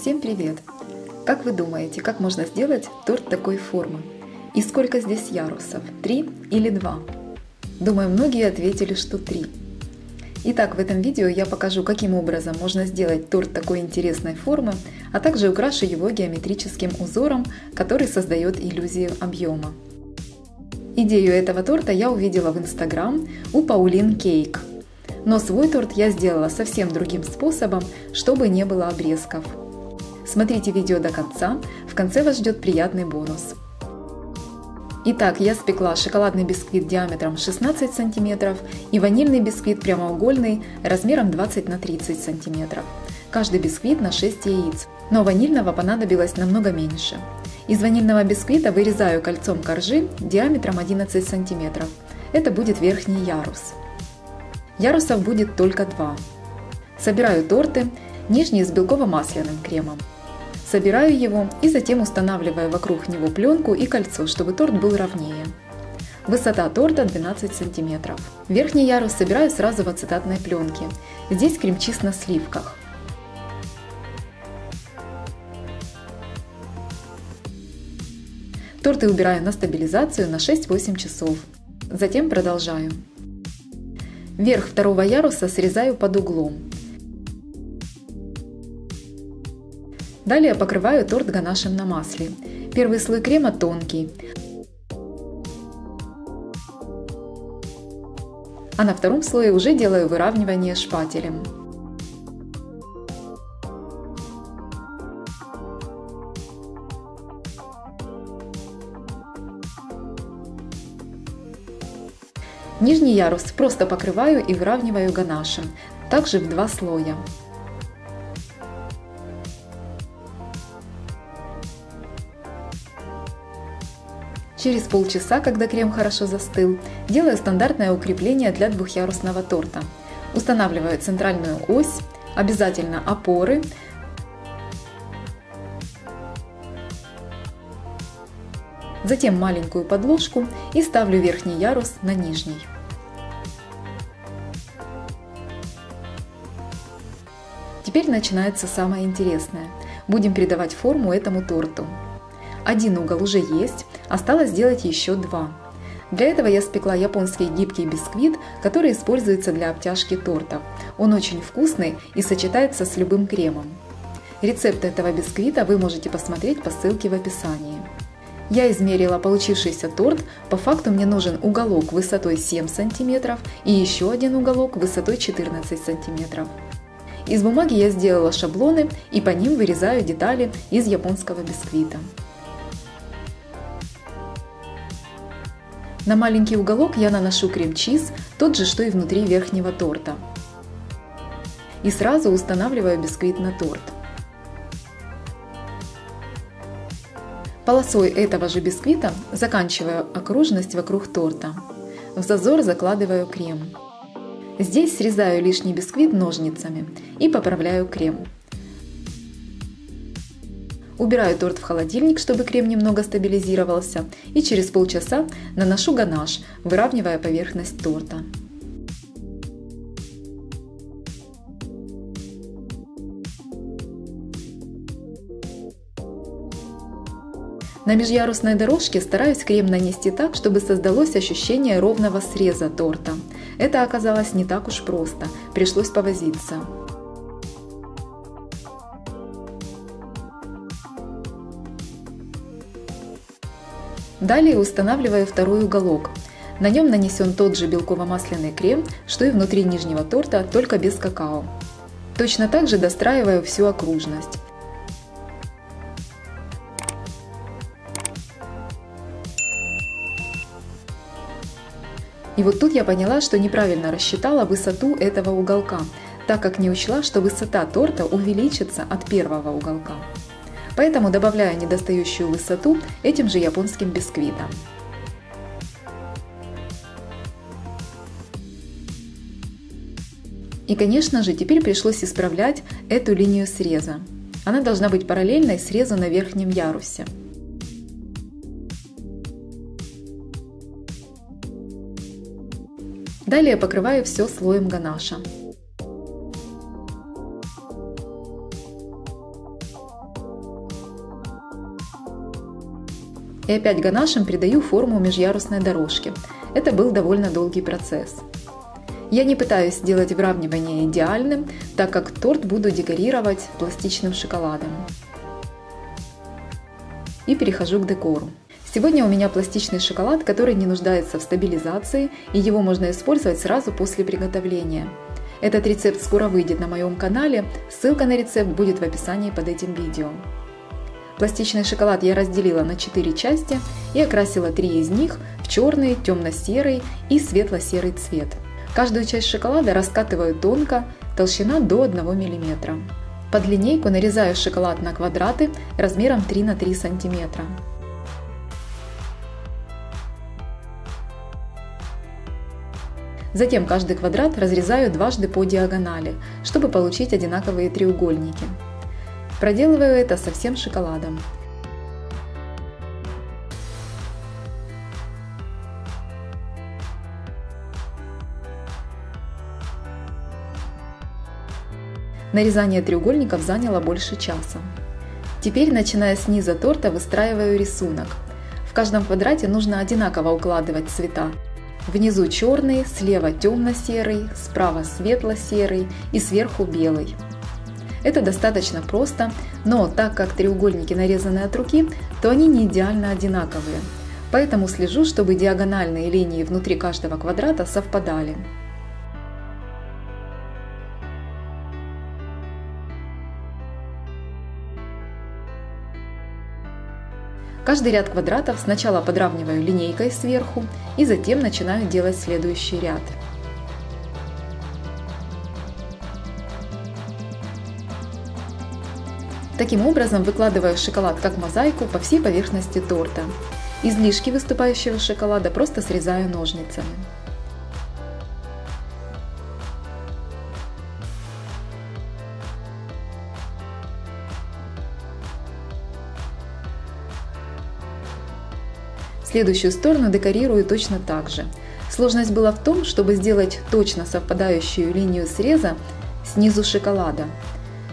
Всем привет! Как вы думаете, как можно сделать торт такой формы? И сколько здесь ярусов? 3 или 2? Думаю, многие ответили, что 3. Итак, в этом видео я покажу, каким образом можно сделать торт такой интересной формы, а также украшу его геометрическим узором, который создает иллюзию объема. Идею этого торта я увидела в Instagram у Pauline Cake. Но свой торт я сделала совсем другим способом, чтобы не было обрезков. Смотрите видео до конца, в конце вас ждет приятный бонус. Итак, я спекла шоколадный бисквит диаметром 16 см и ванильный бисквит прямоугольный размером 20 на 30 см. Каждый бисквит на 6 яиц, но ванильного понадобилось намного меньше. Из ванильного бисквита вырезаю кольцом коржи диаметром 11 см. Это будет верхний ярус. Ярусов будет только 2. Собираю торты, нижний с белково-масляным кремом. Собираю его и затем устанавливаю вокруг него пленку и кольцо, чтобы торт был ровнее. Высота торта 12 см. Верхний ярус собираю сразу в ацетатной пленке. Здесь крем-чиз на сливках. Торты убираю на стабилизацию на 6-8 часов. Затем продолжаю. Верх второго яруса срезаю под углом. Далее покрываю торт ганашем на масле. Первый слой крема тонкий, а на втором слое уже делаю выравнивание шпателем. Нижний ярус просто покрываю и выравниваю ганашем, также в 2 слоя. Через полчаса, когда крем хорошо застыл, делаю стандартное укрепление для двухъярусного торта. Устанавливаю центральную ось, обязательно опоры, затем маленькую подложку и ставлю верхний ярус на нижний. Теперь начинается самое интересное. Будем придавать форму этому торту. Один угол уже есть, осталось сделать еще 2. Для этого я спекла японский гибкий бисквит, который используется для обтяжки торта. Он очень вкусный и сочетается с любым кремом. Рецепт этого бисквита вы можете посмотреть по ссылке в описании. Я измерила получившийся торт, по факту мне нужен уголок высотой 7 см и еще один уголок высотой 14 см. Из бумаги я сделала шаблоны и по ним вырезаю детали из японского бисквита. На маленький уголок я наношу крем-чиз, тот же, что и внутри верхнего торта. И сразу устанавливаю бисквит на торт. Полосой этого же бисквита заканчиваю окружность вокруг торта. В зазор закладываю крем. Здесь срезаю лишний бисквит ножницами и поправляю крем. Убираю торт в холодильник, чтобы крем немного стабилизировался, и через полчаса наношу ганаш, выравнивая поверхность торта. На межярусной дорожке стараюсь крем нанести так, чтобы создалось ощущение ровного среза торта. Это оказалось не так уж просто, пришлось повозиться. Далее устанавливаю второй уголок. На нем нанесен тот же белково-масляный крем, что и внутри нижнего торта, только без какао. Точно так же достраиваю всю окружность. И вот тут я поняла, что неправильно рассчитала высоту этого уголка, так как не учла, что высота торта увеличится от первого уголка. Поэтому добавляю недостающую высоту этим же японским бисквитом. И, конечно же, теперь пришлось исправлять эту линию среза. Она должна быть параллельной срезу на верхнем ярусе. Далее покрываю все слоем ганаша. И опять ганашем придаю форму межъярусной дорожки. Это был довольно долгий процесс. Я не пытаюсь сделать выравнивание идеальным, так как торт буду декорировать пластичным шоколадом. И перехожу к декору. Сегодня у меня пластичный шоколад, который не нуждается в стабилизации, и его можно использовать сразу после приготовления. Этот рецепт скоро выйдет на моем канале, ссылка на рецепт будет в описании под этим видео. Пластичный шоколад я разделила на 4 части и окрасила 3 из них в черный, темно-серый и светло-серый цвет. Каждую часть шоколада раскатываю тонко, толщина до 1 мм. Под линейку нарезаю шоколад на квадраты размером 3 на 3 см. Затем каждый квадрат разрезаю дважды по диагонали, чтобы получить одинаковые треугольники. Проделываю это со всем шоколадом. Нарезание треугольников заняло больше часа. Теперь, начиная с низа торта, выстраиваю рисунок. В каждом квадрате нужно одинаково укладывать цвета. Внизу черный, слева темно-серый, справа светло-серый и сверху белый. Это достаточно просто, но так как треугольники нарезаны от руки, то они не идеально одинаковые. Поэтому слежу, чтобы диагональные линии внутри каждого квадрата совпадали. Каждый ряд квадратов сначала подравниваю линейкой сверху и затем начинаю делать следующий ряд. Таким образом выкладываю шоколад как мозаику по всей поверхности торта. Излишки выступающего шоколада просто срезаю ножницами. Следующую сторону декорирую точно так же. Сложность была в том, чтобы сделать точно совпадающую линию среза снизу шоколада.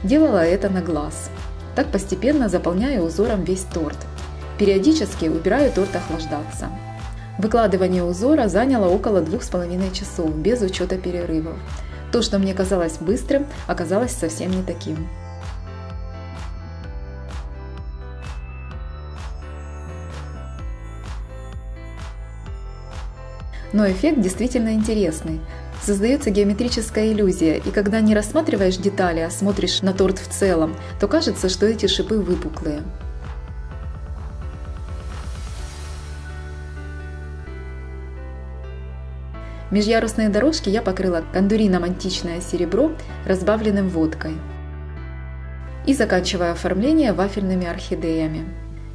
Делала это на глаз. Так постепенно заполняю узором весь торт. Периодически убираю торт охлаждаться. Выкладывание узора заняло около 2,5 часов, без учета перерывов. То, что мне казалось быстрым, оказалось совсем не таким. Но эффект действительно интересный. Создается геометрическая иллюзия, и когда не рассматриваешь детали, а смотришь на торт в целом, то кажется, что эти шипы выпуклые. Межъярусные дорожки я покрыла кондурином античное серебро, разбавленным водкой. И заканчиваю оформление вафельными орхидеями.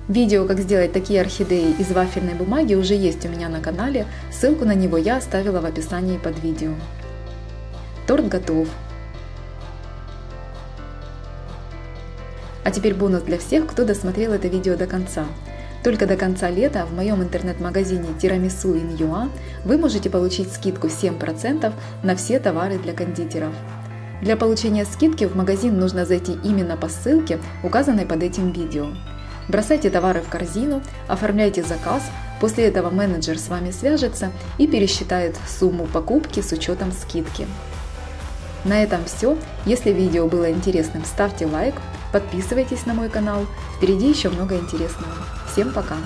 Видео, как сделать такие орхидеи из вафельной бумаги, уже есть у меня на канале, ссылку на него я оставила в описании под видео. Торт готов. А теперь бонус для всех, кто досмотрел это видео до конца. Только до конца лета в моем интернет-магазине tiramisu.in.ua вы можете получить скидку 7% на все товары для кондитеров. Для получения скидки в магазин нужно зайти именно по ссылке, указанной под этим видео. Бросайте товары в корзину, оформляйте заказ, после этого менеджер с вами свяжется и пересчитает сумму покупки с учетом скидки. На этом все. Если видео было интересным, ставьте лайк, подписывайтесь на мой канал. Впереди еще много интересного. Всем пока!